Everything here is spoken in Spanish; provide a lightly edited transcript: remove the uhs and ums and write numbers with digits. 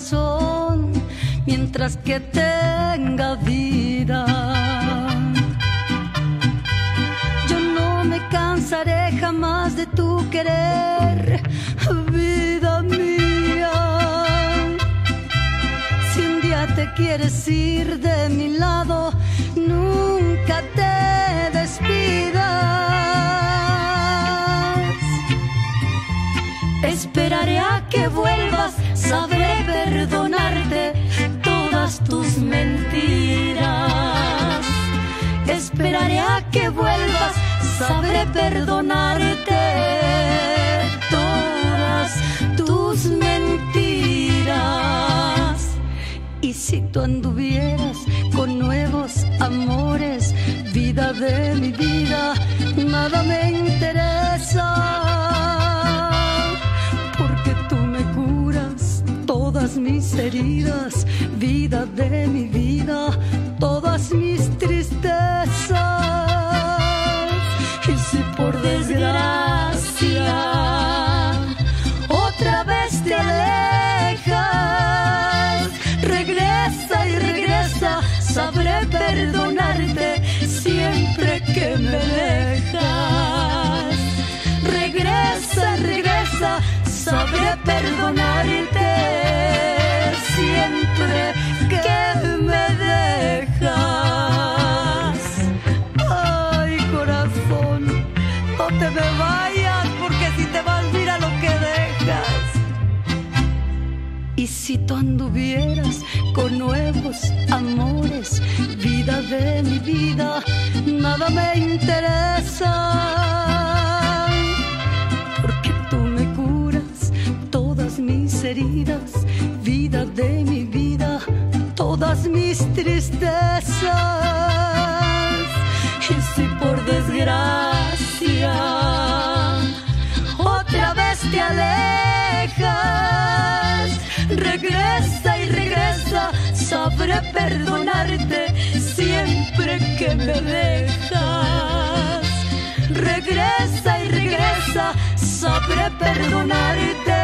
corazón mientras que tenga vida. Yo no me cansaré jamás de tu querer, vida mía. Si un día te quieres ir de mi lado, nunca te despidas. Esperaré a que vuelvas, sabré perdonarte todas tus mentiras. Esperaré a que vuelvas, sabré perdonarte todas tus mentiras. Y si tú anduvieras con nuevos amores, vida de mi vida, nada me interesa, porque tú me curas todas mis heridas, vida de mi vida, todas mis tristezas. Y si por desgracia otra vez te alejas, regresa y regresa, sabré perdonarte siempre que me dejas. Regresa, regresa, sabré perdonarte siempre que me dejas. Ay, corazón, no te me vayas, porque si te vas, mira lo que dejas. Y si tú anduvieras con nuevos amores, vida de mi vida, nada me interesa, porque tú me curas todas mis heridas, vida de mi vida, todas mis tristezas. Y si por desgracia otra vez te alejas, regresa y regresa, sabré perdonarte siempre que me dejas. Regresa y regresa, sabré perdonarte.